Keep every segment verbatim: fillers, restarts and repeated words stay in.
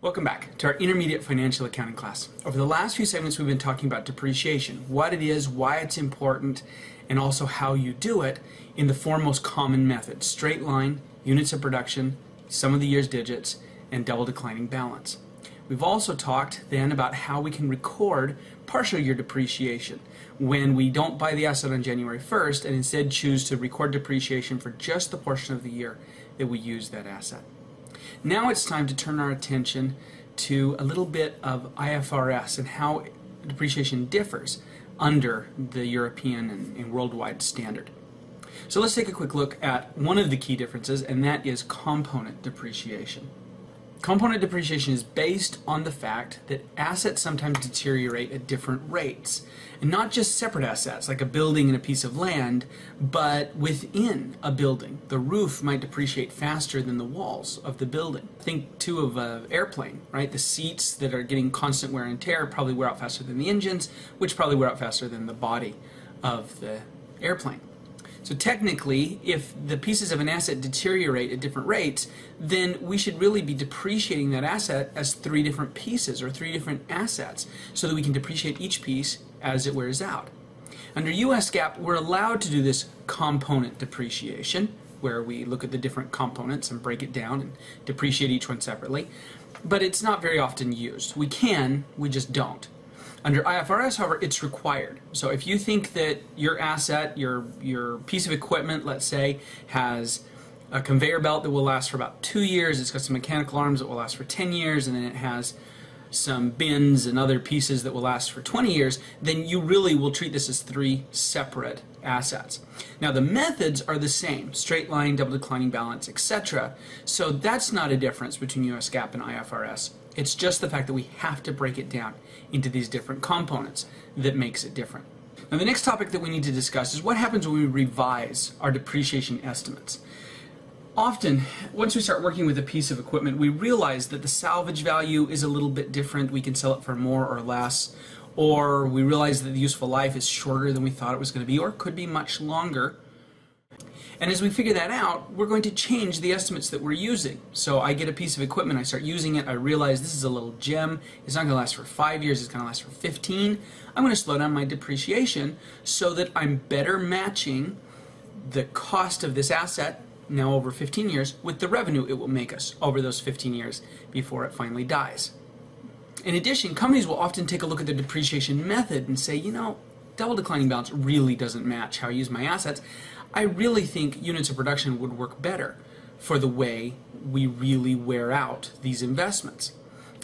Welcome back to our intermediate financial accounting class. Over the last few segments we've been talking about depreciation, what it is, why it's important, and also how you do it in the four most common methods: straight line, units of production, sum of the year's digits, and double declining balance. We've also talked then about how we can record partial year depreciation when we don't buy the asset on January first and instead choose to record depreciation for just the portion of the year that we use that asset. Now it's time to turn our attention to a little bit of I F R S and how depreciation differs under the European and, and worldwide standard. So let's take a quick look at one of the key differences, and that is component depreciation. Component depreciation is based on the fact that assets sometimes deteriorate at different rates, and not just separate assets like a building and a piece of land, but within a building. The roof might depreciate faster than the walls of the building. Think too of an airplane, right? The seats that are getting constant wear and tear probably wear out faster than the engines, which probably wear out faster than the body of the airplane. So technically, if the pieces of an asset deteriorate at different rates, then we should really be depreciating that asset as three different pieces or three different assets so that we can depreciate each piece as it wears out. Under U S GAAP, we're allowed to do this component depreciation, where we look at the different components and break it down and depreciate each one separately, but it's not very often used. We can, we just don't. Under I F R S, however, it's required. So if you think that your asset, your, your piece of equipment, let's say, has a conveyor belt that will last for about two years, it's got some mechanical arms that will last for ten years, and then it has some bins and other pieces that will last for twenty years, then you really will treat this as three separate assets. Now the methods are the same: straight line, double declining balance, et cetera. So that's not a difference between U S GAAP and I F R S. It's just the fact that we have to break it down into these different components that makes it different. Now the next topic that we need to discuss is what happens when we revise our depreciation estimates. Often, once we start working with a piece of equipment, we realize that the salvage value is a little bit different. We can sell it for more or less, or we realize that the useful life is shorter than we thought it was going to be, or could be much longer. And as we figure that out, we're going to change the estimates that we're using. So I get a piece of equipment, I start using it, I realize this is a little gem, it's not going to last for five years, it's going to last for fifteen. I'm going to slow down my depreciation so that I'm better matching the cost of this asset now over fifteen years with the revenue it will make us over those fifteen years before it finally dies. In addition, companies will often take a look at the depreciation method and say, you know, double declining balance really doesn't match how I use my assets. I really think units of production would work better for the way we really wear out these investments.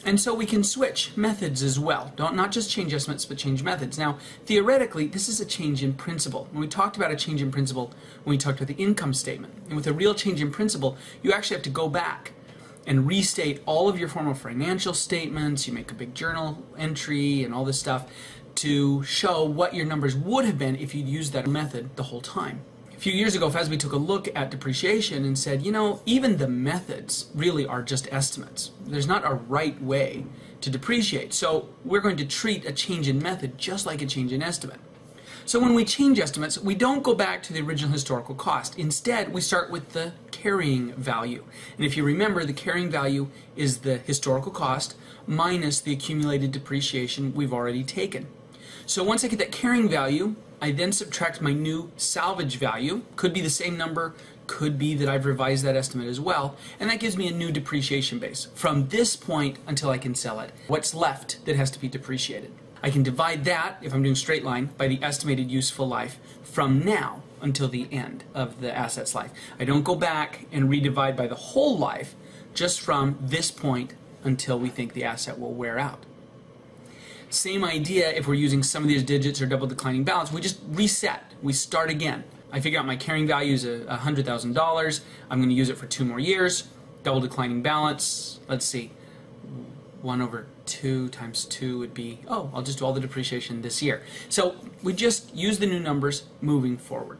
And so we can switch methods as well. Don't not just change estimates, but change methods. Now, theoretically, this is a change in principle. When we talked about a change in principle, when we talked about the income statement, and with a real change in principle, you actually have to go back and restate all of your formal financial statements. You make a big journal entry and all this stuff to show what your numbers would have been if you'd used that method the whole time. A few years ago, F A S B took a look at depreciation and said, you know, even the methods really are just estimates. There's not a right way to depreciate. So we're going to treat a change in method just like a change in estimate. So when we change estimates, we don't go back to the original historical cost. Instead, we start with the carrying value. And if you remember, the carrying value is the historical cost minus the accumulated depreciation we've already taken. So once I get that carrying value, I then subtract my new salvage value. Could be the same number, could be that I've revised that estimate as well, and that gives me a new depreciation base. From this point until I can sell it, what's left that has to be depreciated? I can divide that, if I'm doing straight line, by the estimated useful life from now until the end of the asset's life. I don't go back and redivide by the whole life, just from this point until we think the asset will wear out. Same idea if we're using some of these digits or double declining balance. We just reset. We start again. I figure out my carrying value is one hundred thousand dollars. I'm going to use it for two more years. Double declining balance, let's see, one over two times two would be, oh, I'll just do all the depreciation this year. So we just use the new numbers moving forward.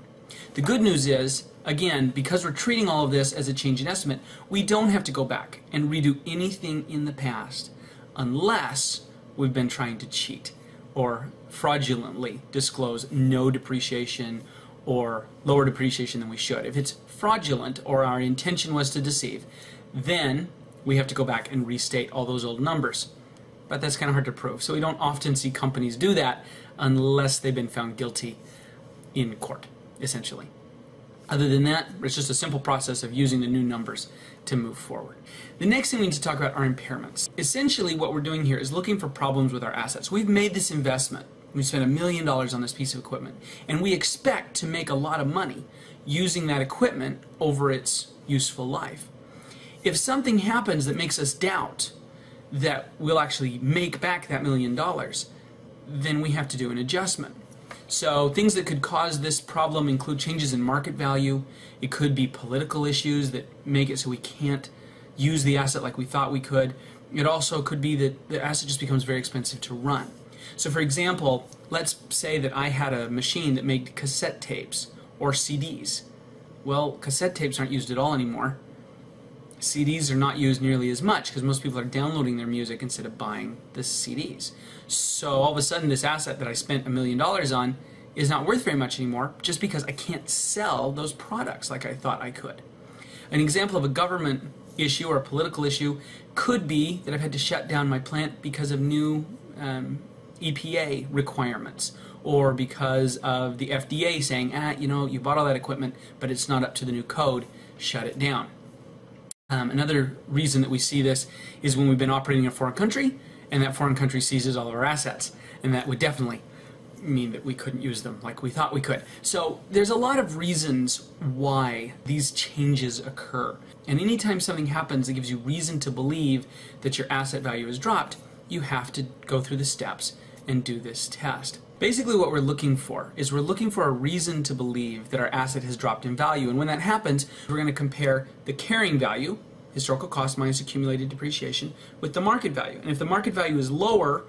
The good news is, again, because we're treating all of this as a change in estimate, we don't have to go back and redo anything in the past unless we've been trying to cheat or fraudulently disclose no depreciation or lower depreciation than we should. If it's fraudulent or our intention was to deceive, then we have to go back and restate all those old numbers. But that's kind of hard to prove. So we don't often see companies do that unless they've been found guilty in court, essentially. Other than that, it's just a simple process of using the new numbers to move forward. The next thing we need to talk about are impairments. Essentially, what we're doing here is looking for problems with our assets. We've made this investment. We spent a million dollars on this piece of equipment, and we expect to make a lot of money using that equipment over its useful life. If something happens that makes us doubt that we'll actually make back that million dollars, then we have to do an adjustment. So things that could cause this problem include changes in market value. It could be political issues that make it so we can't use the asset like we thought we could. It also could be that the asset just becomes very expensive to run. So for example, let's say that I had a machine that made cassette tapes or C Ds. Well, cassette tapes aren't used at all anymore. C Ds are not used nearly as much because most people are downloading their music instead of buying the C Ds. So all of a sudden this asset that I spent a million dollars on is not worth very much anymore just because I can't sell those products like I thought I could. An example of a government issue or a political issue could be that I've had to shut down my plant because of new um, E P A requirements, or because of the F D A saying, ah, you know, you bought all that equipment, but it's not up to the new code, shut it down. Um, another reason that we see this is when we've been operating in a foreign country, and that foreign country seizes all of our assets, and that would definitely mean that we couldn't use them like we thought we could. So there's a lot of reasons why these changes occur, and anytime something happens that gives you reason to believe that your asset value has dropped, you have to go through the steps and do this test. Basically what we're looking for is we're looking for a reason to believe that our asset has dropped in value, and when that happens we're going to compare the carrying value, historical cost minus accumulated depreciation, with the market value. And if the market value is lower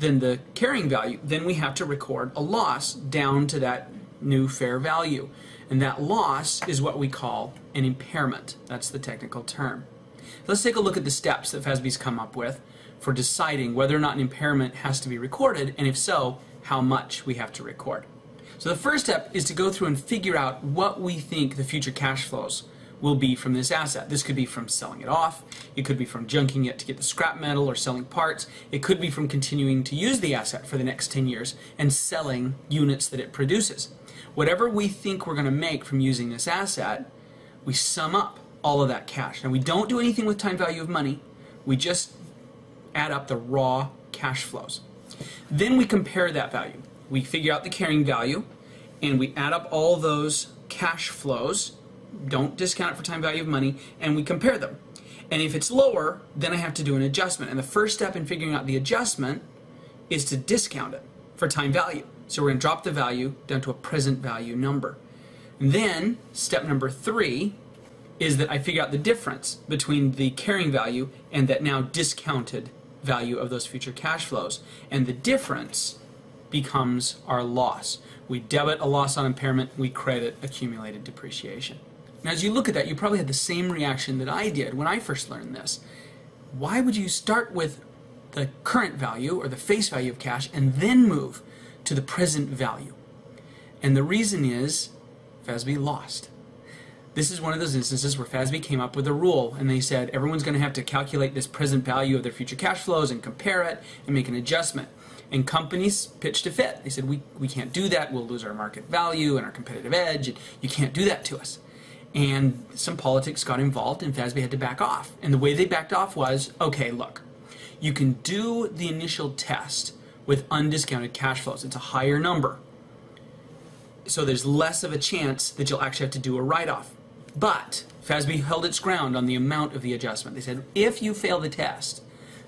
than the carrying value, then we have to record a loss down to that new fair value, and that loss is what we call an impairment. That's the technical term. Let's take a look at the steps that F A S B's come up with for deciding whether or not an impairment has to be recorded, and if so, how much we have to record. So the first step is to go through and figure out what we think the future cash flows will be from this asset. This could be from selling it off, it could be from junking it to get the scrap metal or selling parts, it could be from continuing to use the asset for the next ten years and selling units that it produces. Whatever we think we're going to make from using this asset, we sum up all of that cash. Now we don't do anything with time value of money, we just add up the raw cash flows. Then we compare that value. We figure out the carrying value and we add up all those cash flows, don't discount it for time value of money, and we compare them. And if it's lower, then I have to do an adjustment. And the first step in figuring out the adjustment is to discount it for time value. So we're going to drop the value down to a present value number. And then step number three is that I figure out the difference between the carrying value and that now discounted value of those future cash flows, and the difference becomes our loss. We debit a loss on impairment, we credit accumulated depreciation. Now as you look at that, you probably had the same reaction that I did when I first learned this. Why would you start with the current value or the face value of cash and then move to the present value? And the reason is F A S B lost. This is one of those instances where F A S B came up with a rule and they said everyone's going to have to calculate this present value of their future cash flows and compare it and make an adjustment. And companies pitched a fit. They said, we, we can't do that, we'll lose our market value and our competitive edge, and you can't do that to us. And some politics got involved and F A S B had to back off. And the way they backed off was, okay, look, you can do the initial test with undiscounted cash flows. It's a higher number, so there's less of a chance that you'll actually have to do a write-off. But F A S B held its ground on the amount of the adjustment. They said if you fail the test,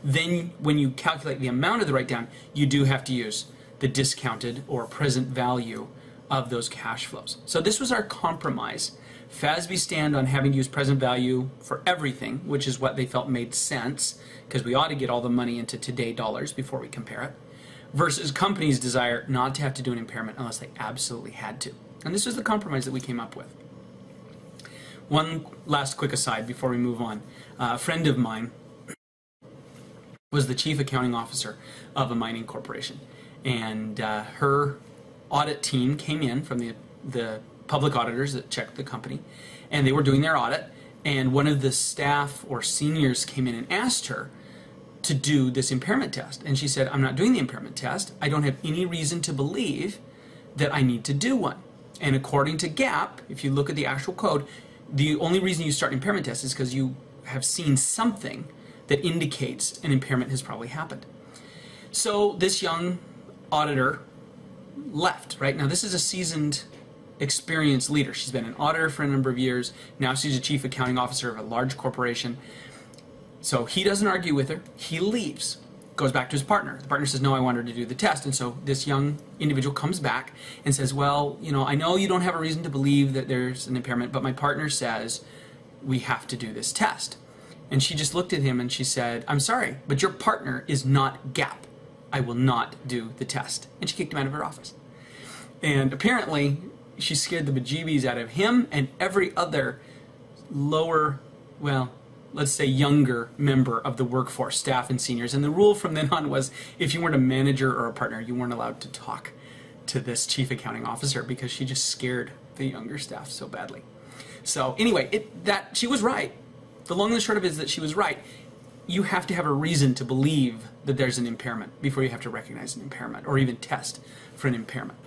then when you calculate the amount of the write-down, you do have to use the discounted or present value of those cash flows. So this was our compromise. F A S B stand on having to use present value for everything, which is what they felt made sense, because we ought to get all the money into today dollars before we compare it, versus companies' desire not to have to do an impairment unless they absolutely had to. And this was the compromise that we came up with. One last quick aside before we move on. Uh, a friend of mine was the chief accounting officer of a mining corporation, and uh, her audit team came in from the, the public auditors that checked the company, and they were doing their audit, and one of the staff or seniors came in and asked her to do this impairment test, and she said, I'm not doing the impairment test. I don't have any reason to believe that I need to do one. And according to GAAP, if you look at the actual code, the only reason you start impairment tests is because you have seen something that indicates an impairment has probably happened. So this young auditor left, right? Now this is a seasoned, experienced leader. She's been an auditor for a number of years. Now she's a chief accounting officer of a large corporation. So he doesn't argue with her. He leaves, goes back to his partner. The partner says, no, I want her to do the test. And so this young individual comes back and says, well, you know, I know you don't have a reason to believe that there's an impairment, but my partner says we have to do this test. And she just looked at him and she said, I'm sorry, but your partner is not GAAP. I will not do the test. And she kicked him out of her office. And apparently she scared the bejeebies out of him and every other lower, well, let's say younger member of the workforce, staff and seniors. And the rule from then on was if you weren't a manager or a partner, you weren't allowed to talk to this chief accounting officer because she just scared the younger staff so badly. So anyway, it, that she was right. The long and the short of it is that she was right. You have to have a reason to believe that there's an impairment before you have to recognize an impairment or even test for an impairment.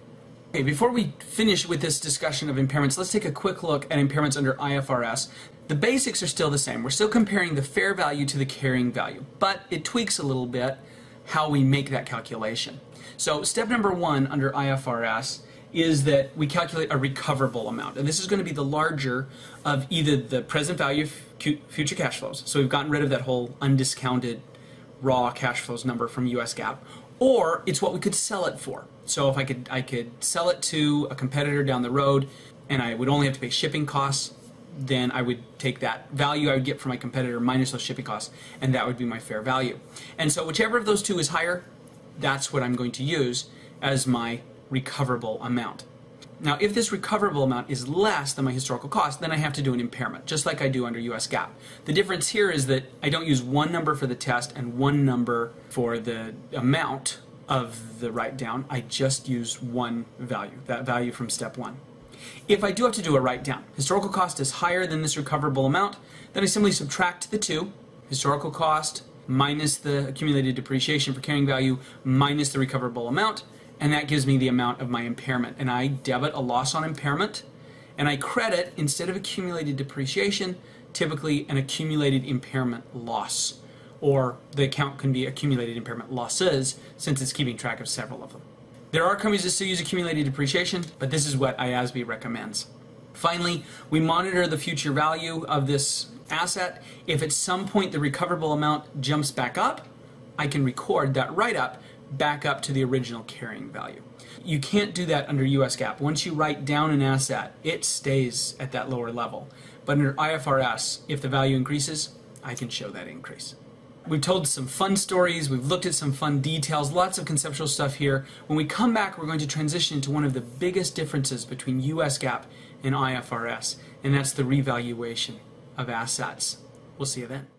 Okay, before we finish with this discussion of impairments, let's take a quick look at impairments under I F R S. The basics are still the same. We're still comparing the fair value to the carrying value, but it tweaks a little bit how we make that calculation. So step number one under I F R S is that we calculate a recoverable amount, and this is going to be the larger of either the present value of future cash flows, so we've gotten rid of that whole undiscounted raw cash flows number from U S GAAP, or it's what we could sell it for. So if I could, I could sell it to a competitor down the road and I would only have to pay shipping costs, then I would take that value I would get from my competitor minus those shipping costs, and that would be my fair value. And so whichever of those two is higher, that's what I'm going to use as my recoverable amount. Now if this recoverable amount is less than my historical cost, then I have to do an impairment, just like I do under U S GAAP. The difference here is that I don't use one number for the test and one number for the amount of the write-down. I just use one value, that value from step one. If I do have to do a write-down, historical cost is higher than this recoverable amount, then I simply subtract the two, historical cost minus the accumulated depreciation for carrying value minus the recoverable amount, and that gives me the amount of my impairment. And I debit a loss on impairment, and I credit, instead of accumulated depreciation, typically an accumulated impairment loss, or the account can be accumulated impairment losses since it's keeping track of several of them. There are companies that still use accumulated depreciation, but this is what I A S B recommends. Finally, we monitor the future value of this asset. If at some point the recoverable amount jumps back up, I can record that write-up back up to the original carrying value. You can't do that under U S GAAP. Once you write down an asset, it stays at that lower level. But under I F R S, if the value increases, I can show that increase. We've told some fun stories, we've looked at some fun details, lots of conceptual stuff here. When we come back, we're going to transition to one of the biggest differences between U S GAAP and I F R S, and that's the revaluation of assets. We'll see you then.